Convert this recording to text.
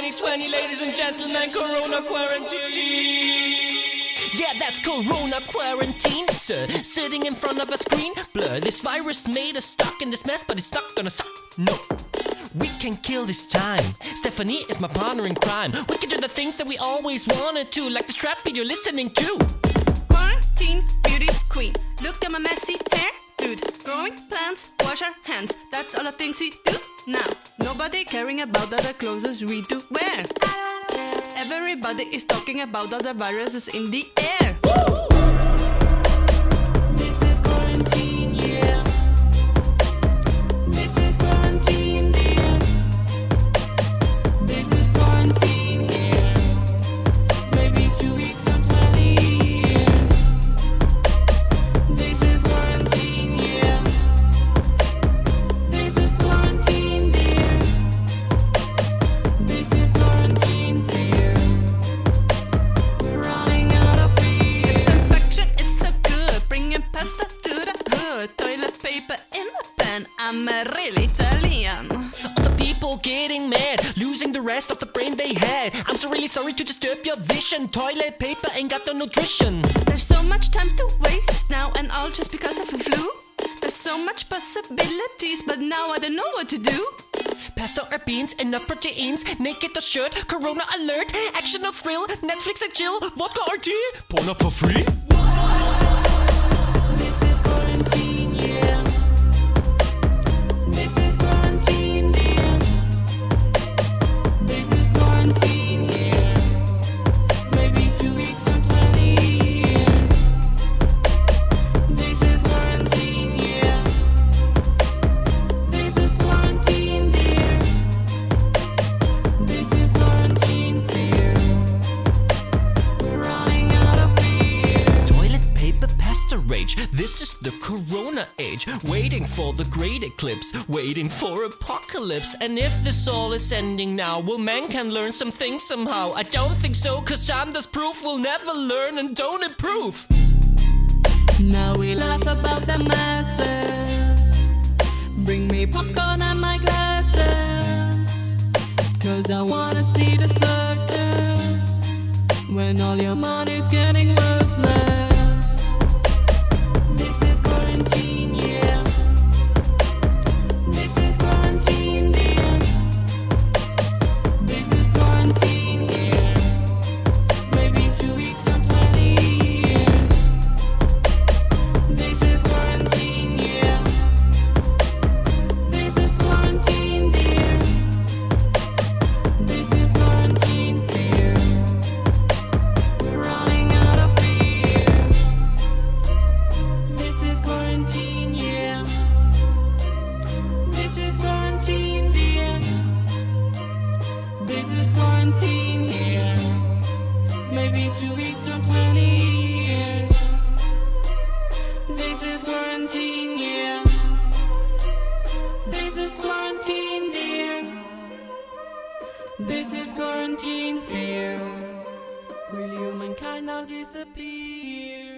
2020, ladies and gentlemen, Corona quarantine. Yeah, that's Corona quarantine, sir. Sitting in front of a screen, blur. This virus made us stuck in this mess, but it's not gonna suck, no. We can kill this time. Stephanie is my partner in crime. We can do the things that we always wanted to, like this trap beat you're listening to. Quarantine beauty queen. Look at my messy hair, dude. Growing plants, wash our hands. That's all the things we do now. Nobody caring about other clothes we do wear. Everybody is talking about other viruses in the air. Woo! This is quarantine, yeah. This is quarantine, dear. This is quarantine, yeah. Maybe 2 weeks or 20 years. This is quarantine, yeah. This is quarantine, dear. This is quarantine, fear. We're running out of beer. Disinfection is so good, bringing pasta to the hood. Toilet paper in the pan, I'm a real Italian. Other people getting mad, losing the rest of the brain they had. I'm so really sorry to disturb your vision. Toilet paper ain't got no nutrition. There's so much time to waste now, and all just because of the flu. There's so much possibilities, but now I don't know what to do. Pasta or beans, enough proteins. Naked or shirt, Corona alert. Action or thrill, Netflix and chill. Vodka or tea, porn up for free. This is quarantine, yeah. This is quarantine, dear. This is quarantine, yeah. Maybe 2 weeks or 20 years. This is quarantine, yeah. This is quarantine, dear. This is quarantine, fear. We're running out of beer. Toilet paper, pasta rage. This is the Corona age. Waiting for the great eclipse. Waiting for apocalypse. And if this all is ending now, will mankind learn some things somehow? I don't think so, cause time does proof we'll never learn and don't improve. Now we laugh about the masses. Bring me popcorn and my glasses, cause I wanna see the circus when all your money's getting worthless. This is quarantine, yeah. This is quarantine, dear. This is quarantine, yeah. Maybe 2 weeks or 20 years. This is quarantine, yeah. This is quarantine, dear. This is quarantine, fear. We're running out of beer. This is quarantine, yeah. This is quarantine, dear. This is quarantine, yeah. Maybe 2 weeks or 20 years. This is quarantine, yeah. This is quarantine, dear. This is quarantine, fear. Will humankind now disappear?